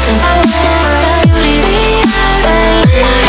to my world.